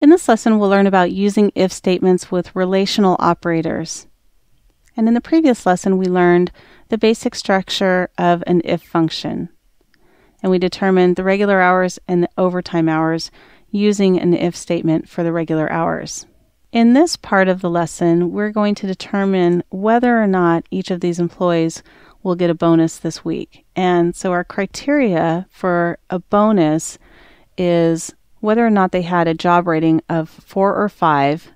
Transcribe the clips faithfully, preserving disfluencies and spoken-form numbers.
In this lesson, we'll learn about using if statements with relational operators. And in the previous lesson, we learned the basic structure of an if function. And we determined the regular hours and the overtime hours using an if statement for the regular hours. In this part of the lesson, we're going to determine whether or not each of these employees will get a bonus this week. And so our criteria for a bonus is whether or not they had a job rating of four or five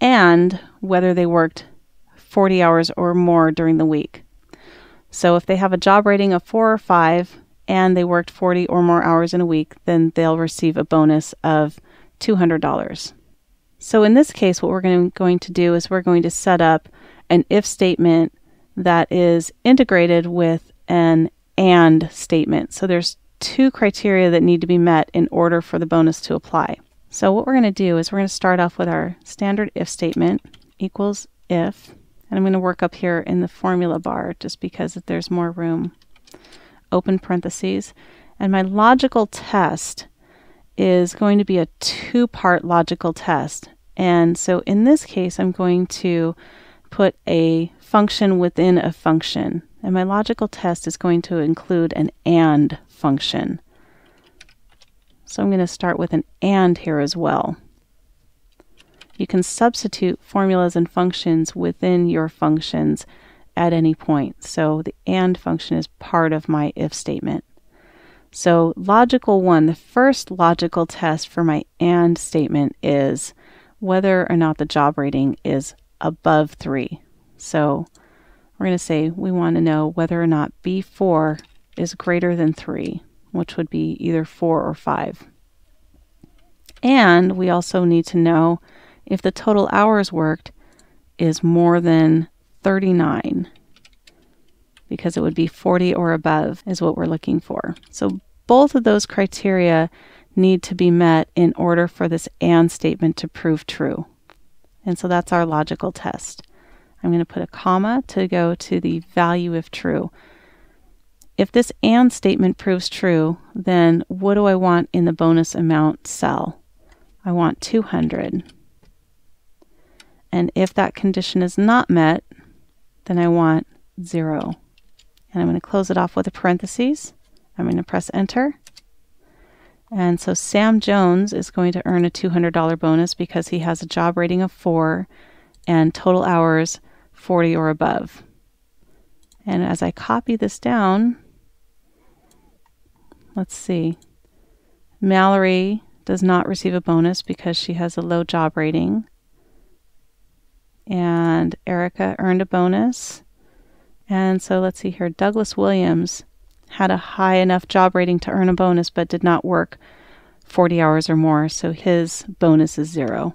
and whether they worked forty hours or more during the week. So if they have a job rating of four or five and they worked forty or more hours in a week, then they'll receive a bonus of two hundred dollars. So in this case, what we're going to do is we're going to set up an if statement that is integrated with an and statement. So there's two criteria that need to be met in order for the bonus to apply. So what we're going to do is we're going to start off with our standard if statement equals if, and I'm going to work up here in the formula bar just because there's more room, open parentheses, and my logical test is going to be a two-part logical test. And so in this case, I'm going to put a function within a function, and my logical test is going to include an and function. So I'm going to start with an and here as well. You can substitute formulas and functions within your functions at any point. So the and function is part of my if statement. So logical one, the first logical test for my and statement is whether or not the job rating is above three. So we're going to say we want to know whether or not B four is greater than three, which would be either four or five. And we also need to know if the total hours worked is more than thirty-nine, because it would be forty or above is what we're looking for. So both of those criteria need to be met in order for this and statement to prove true. And so that's our logical test. I'm going to put a comma to go to the value if true. If this and statement proves true, then what do I want in the bonus amount cell? I want two hundred. And if that condition is not met, then I want zero. And I'm going to close it off with a parentheses. I'm going to press enter. And so Sam Jones is going to earn a two hundred dollar bonus because he has a job rating of four and total hours forty or above. And as I copy this down, let's see. Mallory does not receive a bonus because she has a low job rating. And Erica earned a bonus. And so let's see here. Douglas Williams had a high enough job rating to earn a bonus but did not work forty hours or more, so his bonus is zero.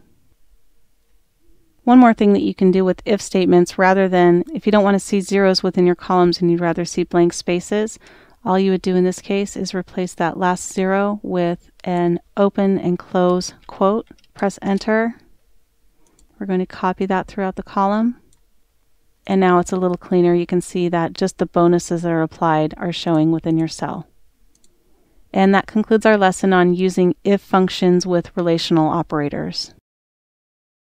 One more thing that you can do with if statements, rather than, if you don't want to see zeros within your columns and you'd rather see blank spaces, all you would do in this case is replace that last zero with an open and close quote, press enter. We're going to copy that throughout the column. And now it's a little cleaner. You can see that just the bonuses that are applied are showing within your cell. And that concludes our lesson on using if functions with relational operators.